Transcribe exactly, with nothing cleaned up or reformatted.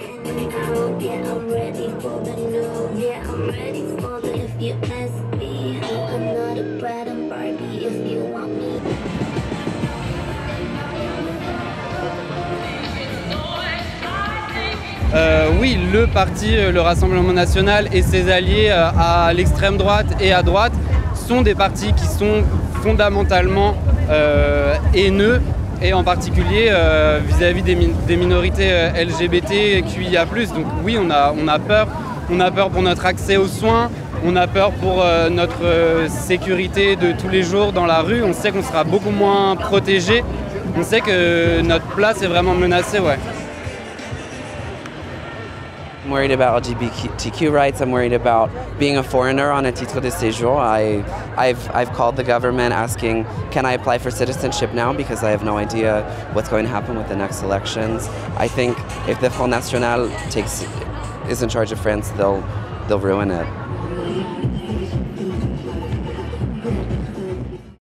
and now, yeah, I'm ready for the no, yeah, I'm ready for the if you ask me. I'm not a brat and Barbie if you want me. Euh, oui, le parti, le Rassemblement National et ses alliés à l'extrême droite et à droite sont des partis qui sont fondamentalement euh, haineux, et en particulier euh, vis-à-vis des, mi des minorités L G B T Q I A plus. Donc oui, on a, on a peur. On a peur pour notre accès aux soins, on a peur pour euh, notre euh, sécurité de tous les jours dans la rue. On sait qu'on sera beaucoup moins protégé. On sait que notre place est vraiment menacée, ouais. I'm worried about L G B T Q rights. I'm worried about being a foreigner on a titre de séjour. I, I've, I've called the government asking, can I apply for citizenship now? Because I have no idea what's going to happen with the next elections. I think if the Front National takes, is in charge of France, they'll, they'll ruin it.